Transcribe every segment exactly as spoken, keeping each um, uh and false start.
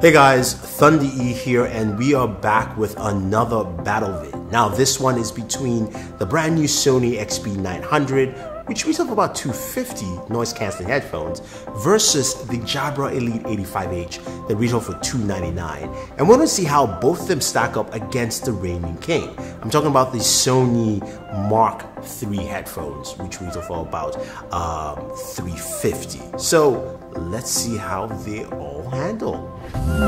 Hey guys, Thunder E here, and we are back with another battle vid. Now this one is between the brand new Sony X B nine hundred, which retails for about two hundred fifty dollars noise cancelling headphones, versus the Jabra Elite eighty-five H that retails for two hundred ninety-nine dollars. And we're gonna see how both of them stack up against the reigning king. I'm talking about the Sony Mark three headphones, which retail for about um, three hundred fifty dollars. So let's see how they all handle. So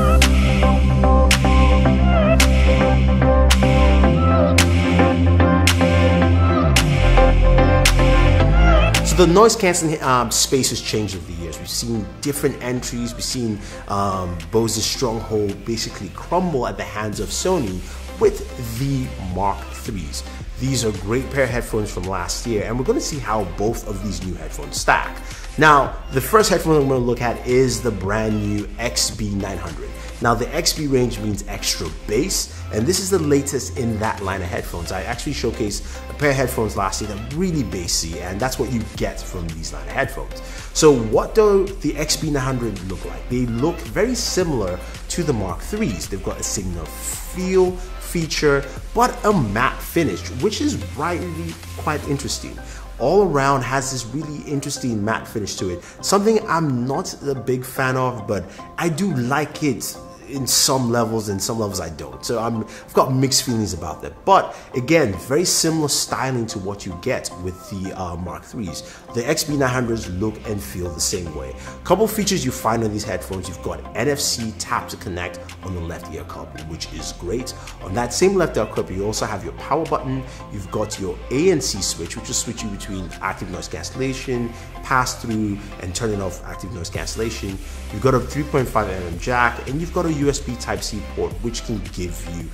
the noise cancelling um, space has changed over the years. We've seen different entries. We've seen um, Bose's stronghold basically crumble at the hands of Sony with the Mark threes. These are great pair of headphones from last year, and we're going to see how both of these new headphones stack. Now, the first headphone I'm going to look at is the brand new X B nine hundred. Now, the X B range means extra bass, and this is the latest in that line of headphones. I actually showcased a pair of headphones last year that are really bassy, and that's what you get from these line of headphones. So what do the X B nine hundred look like? They look very similar to the Mark threes. They've got a similar feel, feature, but a matte finish, which is really quite interesting. All around has this really interesting matte finish to it, something I'm not a big fan of, but I do like it in some levels, and some levels I don't. So I'm, I've got mixed feelings about that. But again, very similar styling to what you get with the uh, Mark threes. The X B nine hundreds look and feel the same way. Couple features you find on these headphones: you've got N F C tap to connect on the left ear cup, which is great. On that same left ear cup, you also have your power button. You've got your A N C switch, which will switch you between active noise cancellation, pass through, and turning off active noise cancellation. You've got a three point five millimeter jack, and you've got a U S B type C port, which can give you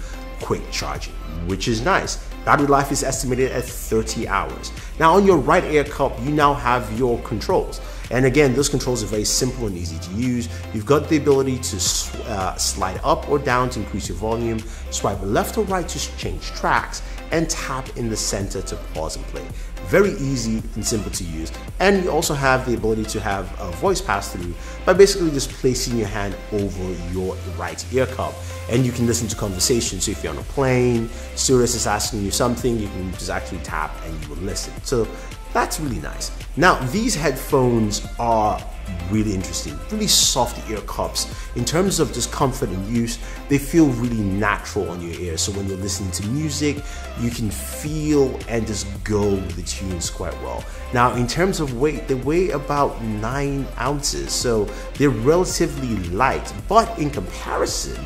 quick charging, which is nice. Battery life is estimated at thirty hours. Now on your right ear cup, you now have your controls. And again, those controls are very simple and easy to use. You've got the ability to uh, slide up or down to increase your volume, swipe left or right to change tracks, and tap in the center to pause and play. Very easy and simple to use. And you also have the ability to have a voice pass through by basically just placing your hand over your right ear cup, and you can listen to conversations. So if you're on a plane, Sirius is asking you something, you can just actually tap and you will listen. So that's really nice. Now, these headphones are really interesting, really soft ear cups. In terms of just comfort and use, they feel really natural on your ear. So when you're listening to music, you can feel and just go with the tunes quite well. Now, in terms of weight, they weigh about nine ounces. So they're relatively light, but in comparison,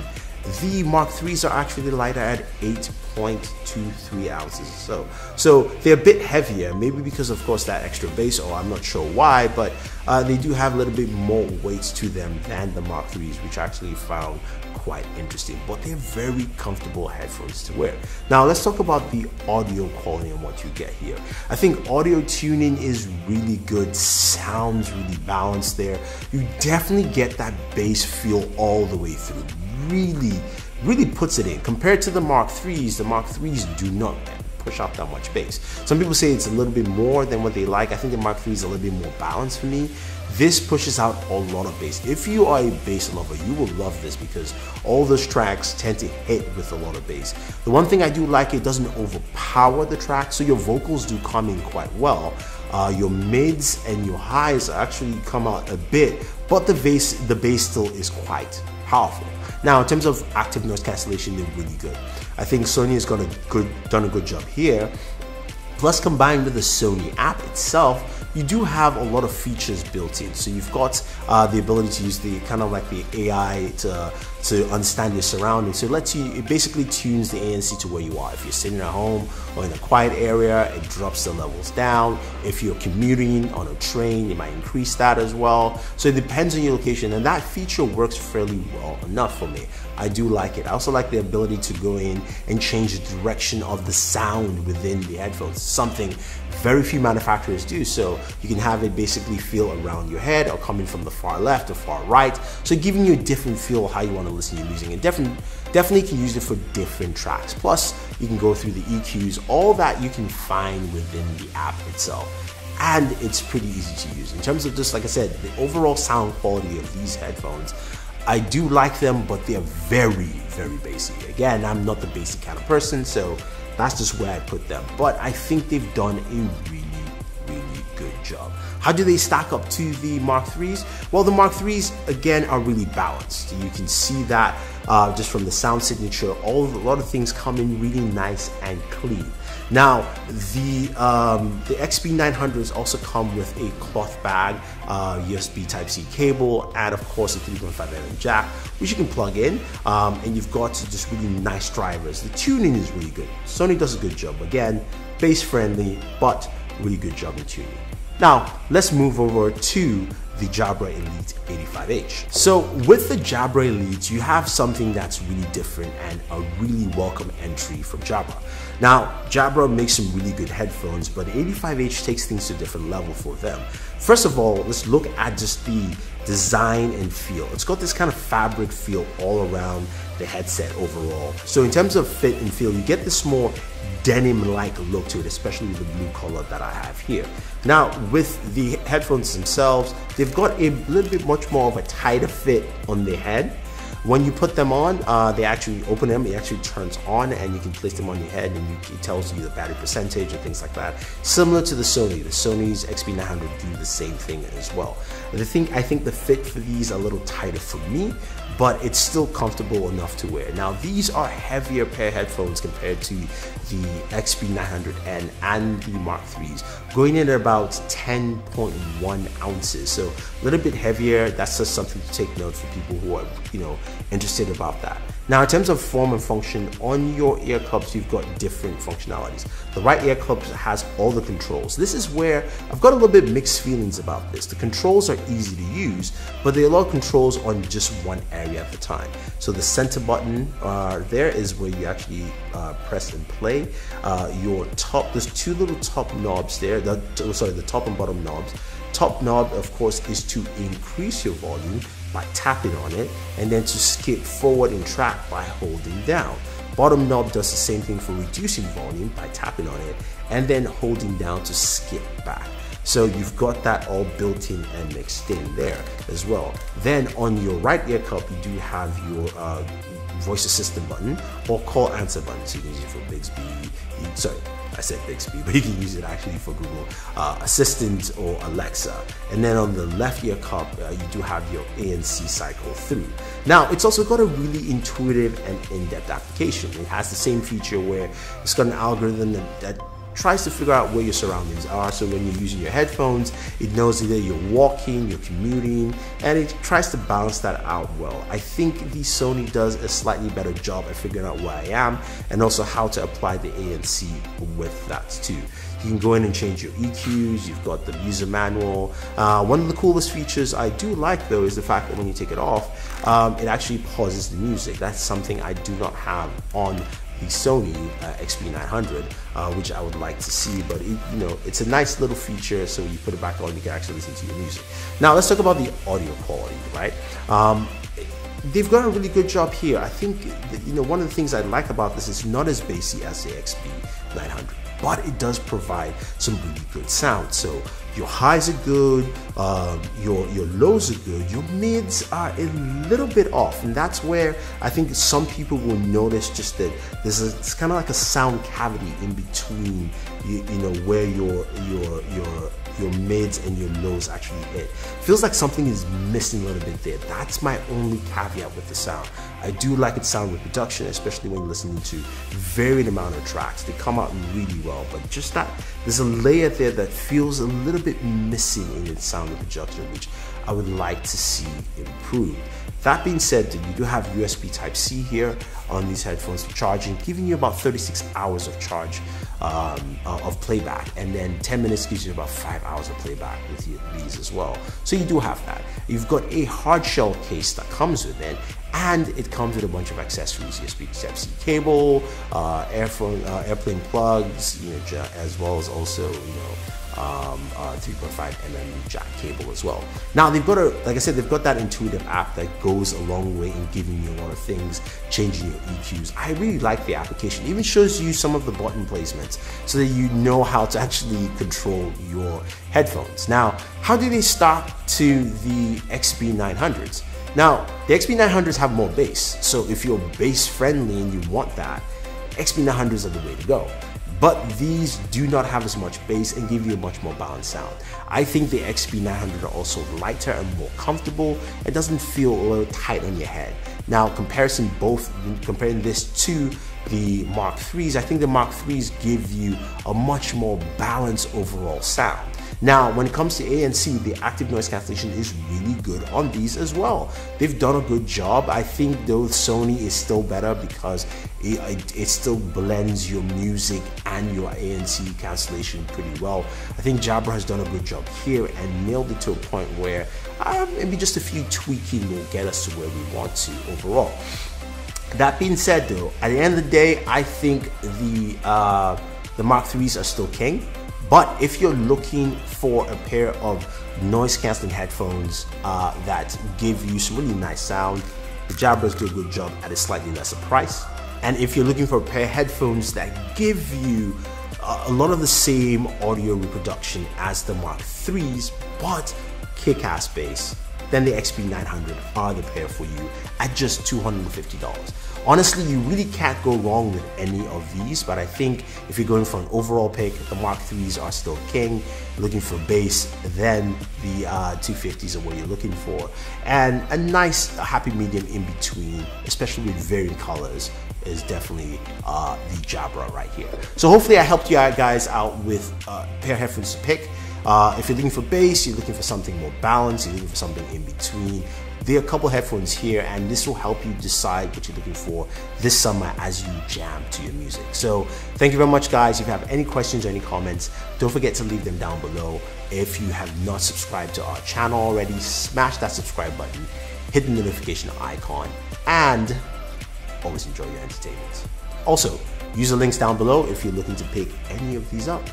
the Mark threes are actually lighter at eight point two three ounces. So, so they're a bit heavier, maybe because of course that extra bass, or I'm not sure why, but uh, they do have a little bit more weight to them than the Mark threes, which I actually found quite interesting. But they're very comfortable headphones to wear. Now let's talk about the audio quality and what you get here. I think audio tuning is really good, sounds really balanced there. You definitely get that bass feel all the way through. Really, really puts it in. Compared to the Mark threes, the Mark threes do not push out that much bass. Some people say it's a little bit more than what they like. I think the Mark three is a little bit more balanced for me. This pushes out a lot of bass. If you are a bass lover, you will love this because all those tracks tend to hit with a lot of bass. The one thing I do like, it doesn't overpower the track, so your vocals do come in quite well. Uh, your mids and your highs actually come out a bit, but the bass, the bass still is quite powerful. Now, in terms of active noise cancellation, they're really good. I think Sony has got a good, done a good job here. Plus, combined with the Sony app itself, you do have a lot of features built in. So you've got uh, the ability to use the kind of like the A I to, to understand your surroundings. So it lets you, it basically tunes the A N C to where you are. If you're sitting at home or in a quiet area, it drops the levels down. If you're commuting on a train, you might increase that as well. So it depends on your location, and that feature works fairly well enough for me. I do like it. I also like the ability to go in and change the direction of the sound within the headphones, something very few manufacturers do. So you can have it basically feel around your head or coming from the far left or far right. So giving you a different feel how you want to listen to music, and definitely, definitely can use it for different tracks. Plus, you can go through the E Qs, all that you can find within the app itself. And it's pretty easy to use. In terms of just, like I said, the overall sound quality of these headphones, I do like them, but they're very, very basic. Again, I'm not the basic kind of person, so that's just where I put them. But I think they've done a really, really good job. How do they stack up to the Mark threes? Well, the Mark threes, again, are really balanced. You can see that uh, just from the sound signature, all a lot of things come in really nice and clean. Now, the, um, the X B nine hundreds also come with a cloth bag, uh, U S B type C cable, and of course a three point five millimeter jack, which you can plug in, um, and you've got just really nice drivers. The tuning is really good. Sony does a good job. Again, bass friendly, but really good job in tuning. Now, let's move over to the Jabra Elite eighty-five H. So with the Jabra Elite, you have something that's really different and a really welcome entry from Jabra. Now, Jabra makes some really good headphones, but the eighty-five H takes things to a different level for them. First of all, let's look at just the design and feel. It's got this kind of fabric feel all around the headset overall. So in terms of fit and feel, you get this more denim-like look to it, especially the blue color that I have here. Now, with the headphones themselves, they've got a little bit much more of a tighter fit on their head. When you put them on, uh, they actually open them, it actually turns on, and you can place them on your head, and you, it tells you the battery percentage and things like that. Similar to the Sony, the Sony's X B nine hundred do the same thing as well. The thing, I think the fit for these are a little tighter for me, but it's still comfortable enough to wear. Now, these are heavier pair headphones compared to the X B nine hundred N and the Mark threes, going in at about ten point one ounces, so a little bit heavier. That's just something to take note for people who are, you know, interested about that. Now, in terms of form and function, on your ear cups, you've got different functionalities. The right ear cup has all the controls. This is where I've got a little bit mixed feelings about this. The controls are easy to use, but they allow controls on just one area at the time. So the center button uh, there is where you actually uh, press and play. Uh, your top, there's two little top knobs there, the, oh, sorry, the top and bottom knobs. Top knob, of course, is to increase your volume by tapping on it, and then to skip forward and track by holding down. Bottom knob does the same thing for reducing volume by tapping on it, and then holding down to skip back. So you've got that all built in and mixed in there as well. Then on your right ear cup, you do have your uh, voice assistant button or call answer button. So you can use it for Bixby, sorry, I said Bixby, but you can use it actually for Google uh, Assistant or Alexa. And then on the left ear cup, uh, you do have your A N C cycle through. Now, it's also got a really intuitive and in-depth application. It has the same feature where it's got an algorithm that, that tries to figure out where your surroundings are. So when you're using your headphones, it knows either you're walking, you're commuting, and it tries to balance that out well. I think the Sony does a slightly better job at figuring out where I am, and also how to apply the A N C with that too. You can go in and change your E Qs, you've got the user manual. Uh, one of the coolest features I do like though is the fact that when you take it off, um, it actually pauses the music. That's something I do not have on the Sony uh, X B nine hundred, uh, which I would like to see, but it, you know, it's a nice little feature. So you put it back on, you can actually listen to your music. Now let's talk about the audio quality, right? Um, they've got a really good job here. I think that, you know, one of the things I like about this is not as bassy as the X B nine hundred, but it does provide some really good sound. So your highs are good, uh, your, your lows are good, your mids are a little bit off. And that's where I think some people will notice just that there's a, it's kind of like a sound cavity in between, you, you know, where your, your, your, your mids and your lows actually hit. Feels like something is missing a little bit there. That's my only caveat with the sound. I do like its sound reproduction, especially when you're listening to varied amount of tracks. They come out really well, but just that, there's a layer there that feels a little bit missing in its sound reproduction, which I would like to see improved. That being said, you do have U S B type C here on these headphones for charging, giving you about thirty-six hours of charge um, of playback, and then ten minutes gives you about five hours of playback with these as well. So you do have that. You've got a hard shell case that comes with it, and it comes with a bunch of accessories: U S B type C cable, uh, airphone, uh, airplane plugs, you know, as well as also, you know, Um, uh, three point five millimeter jack cable as well. Now they've got a, like I said, they've got that intuitive app that goes a long way in giving you a lot of things, changing your E Qs. I really like the application. It even shows you some of the button placements so that you know how to actually control your headphones. Now, how do they stack to the X B nine hundreds? Now, the X B nine hundreds have more bass, so if you're bass friendly and you want that, X B nine hundreds are the way to go. But these do not have as much bass and give you a much more balanced sound. I think the X B nine hundred are also lighter and more comfortable. It doesn't feel a little tight on your head. Now, comparison both, comparing this to the Mark threes, I think the Mark threes give you a much more balanced overall sound. Now, when it comes to A N C, the active noise cancellation is really good on these as well. They've done a good job. I think though Sony is still better because it, it, it still blends your music and your A N C cancellation pretty well. I think Jabra has done a good job here and nailed it to a point where uh, maybe just a few tweaking will get us to where we want to overall. That being said though, at the end of the day, I think the, uh, the Mark threes are still king. But if you're looking for a pair of noise-canceling headphones uh, that give you some really nice sound, the Jabras do a good job at a slightly lesser price. And if you're looking for a pair of headphones that give you a lot of the same audio reproduction as the Mark threes, but kick-ass bass, then the X B nine hundred are the pair for you at just two hundred fifty dollars. Honestly, you really can't go wrong with any of these, but I think if you're going for an overall pick, the Mark threes are still king. Looking for bass, then the uh, two fifties are what you're looking for. And a nice happy medium in between, especially with varied colors, is definitely uh, the Jabra right here. So hopefully I helped you guys out with a pair of headphones to pick. Uh, if you're looking for bass, you're looking for something more balanced, you're looking for something in between, there are a couple headphones here, and this will help you decide what you're looking for this summer as you jam to your music. So thank you very much, guys. If you have any questions or any comments, don't forget to leave them down below. If you have not subscribed to our channel already, smash that subscribe button, hit the notification icon, and always enjoy your entertainment. Also, use the links down below if you're looking to pick any of these up.